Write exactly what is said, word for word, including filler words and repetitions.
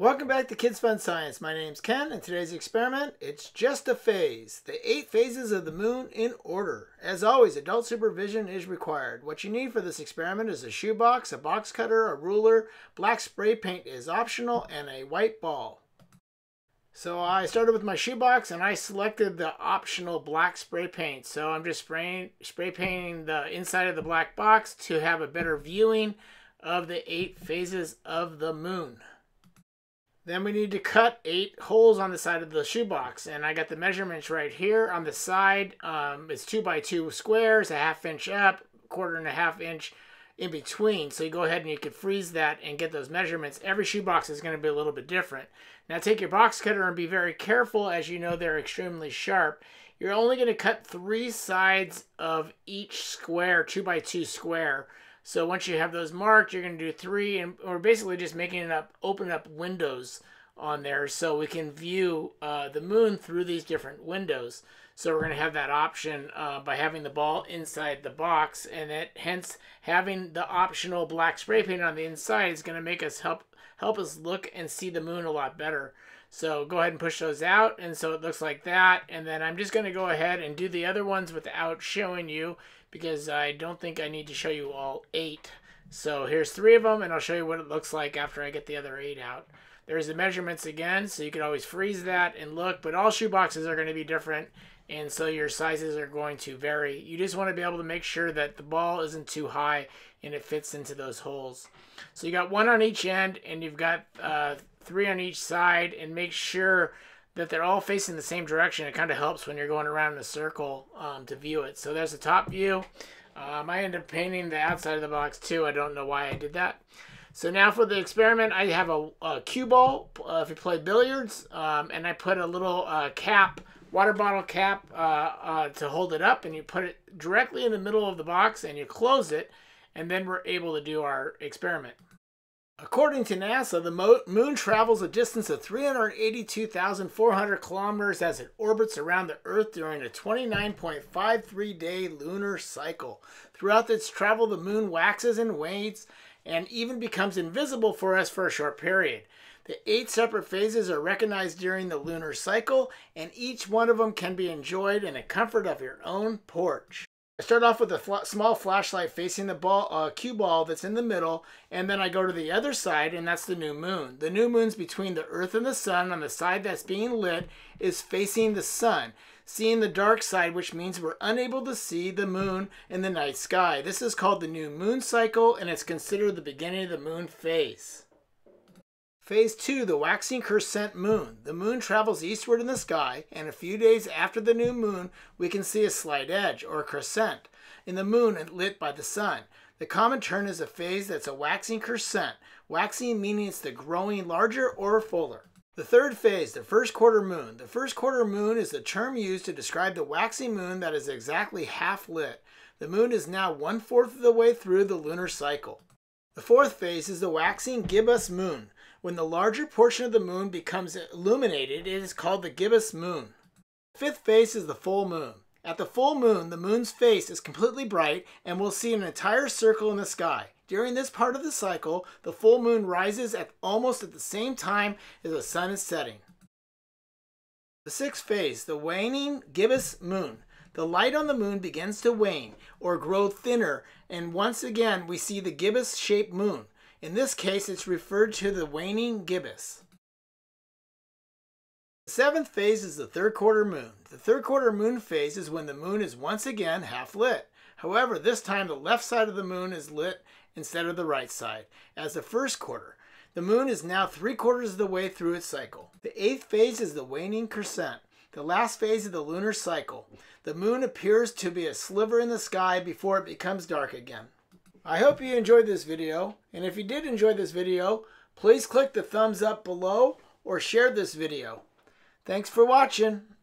Welcome back to Kids Fun Science. My name's Ken, and today's experiment, it's just a phase. The eight phases of the moon in order. As always, adult supervision is required. What you need for this experiment is a shoebox, a box cutter, a ruler, black spray paint is optional, and a white ball. So I started with my shoebox, and I selected the optional black spray paint. So I'm just spraying, spray painting the inside of the black box to have a better viewing of the eight phases of the moon. Then we need to cut eight holes on the side of the shoebox. And I got the measurements right here on the side. Um, it's two by two squares, a half inch up, quarter and a half inch in between. So you go ahead and you can freeze that and get those measurements. Every shoebox is going to be a little bit different. Now take your box cutter and be very careful. As you know, they're extremely sharp. You're only going to cut three sides of each square, two by two square. So once you have those marked, you're going to do three, and we're basically just making it up, open up windows on there so we can view uh, the moon through these different windows. So we're going to have that option uh, by having the ball inside the box, and that hence having the optional black spray paint on the inside is going to make us help help us look and see the moon a lot better. So go ahead and push those out, and so it looks like that. And then I'm just going to go ahead and do the other ones without showing you, because I don't think I need to show you all eight. So here's three of them, and I'll show you what it looks like after I get the other eight out. There's the measurements again, so you can always freeze that and look, but all shoeboxes are going to be different, and so your sizes are going to vary. You just want to be able to make sure that the ball isn't too high and it fits into those holes. So you got one on each end, and you've got uh, three on each side, and make sure that they're all facing the same direction. It kind of helps when you're going around in a circle um, to view it. So there's the top view. Um, I ended up painting the outside of the box too. I don't know why I did that. So now for the experiment, I have a, a cue ball uh, if you play billiards, um, and I put a little uh, cap, water bottle cap uh, uh, to hold it up, and you put it directly in the middle of the box and you close it, and then we're able to do our experiment. According to NASA, the moon travels a distance of three hundred eighty-two thousand four hundred kilometers as it orbits around the Earth during a twenty-nine point five three day lunar cycle. Throughout its travel, the moon waxes and wanes and even becomes invisible for us for a short period. The eight separate phases are recognized during the lunar cycle, and each one of them can be enjoyed in the comfort of your own porch. I start off with a fl small flashlight facing the ball, uh, cue ball that's in the middle, and then I go to the other side, and that's the new moon. The new moon's between the Earth and the sun. On the side that's being lit is facing the sun, seeing the dark side, which means we're unable to see the moon in the night sky. This is called the new moon cycle, and it's considered the beginning of the moon phase. Phase two, the waxing crescent moon. The moon travels eastward in the sky, and a few days after the new moon, we can see a slight edge, or crescent, in the moon lit by the sun. The common term is a phase that's a waxing crescent. Waxing meaning it's the growing larger or fuller. The third phase, the first quarter moon. The first quarter moon is the term used to describe the waxing moon that is exactly half lit. The moon is now one-fourth of the way through the lunar cycle. The fourth phase is the waxing gibbous moon. When the larger portion of the moon becomes illuminated, it is called the gibbous moon. The fifth phase is the full moon. At the full moon, the moon's face is completely bright, and we'll see an entire circle in the sky. During this part of the cycle, the full moon rises at almost at the same time as the sun is setting. The sixth phase, the waning gibbous moon. The light on the moon begins to wane, or grow thinner, and once again we see the gibbous-shaped moon. In this case, it's referred to the waning gibbous. The seventh phase is the third quarter moon. The third quarter moon phase is when the moon is once again half lit. However, this time the left side of the moon is lit instead of the right side, as the first quarter. The moon is now three quarters of the way through its cycle. The eighth phase is the waning crescent, the last phase of the lunar cycle. The moon appears to be a sliver in the sky before it becomes dark again. I hope you enjoyed this video, and if you did enjoy this video, please click the thumbs up below or share this video. Thanks for watching.